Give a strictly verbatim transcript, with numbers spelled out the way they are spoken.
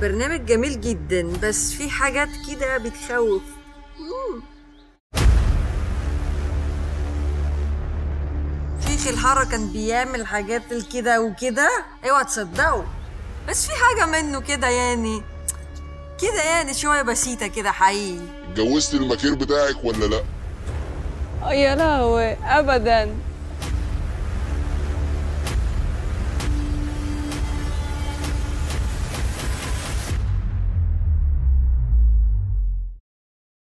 برنامج جميل جدا، بس في حاجات كده بتخوف. شيخ الحارة كان بيعمل حاجات كده وكده، اوعى تصدقوا، بس في حاجة منه كده يعني كده يعني شوية بسيطة كده حقيقي. اتجوزتي المكير بتاعك ولا لأ؟ يا لهوي أبدا.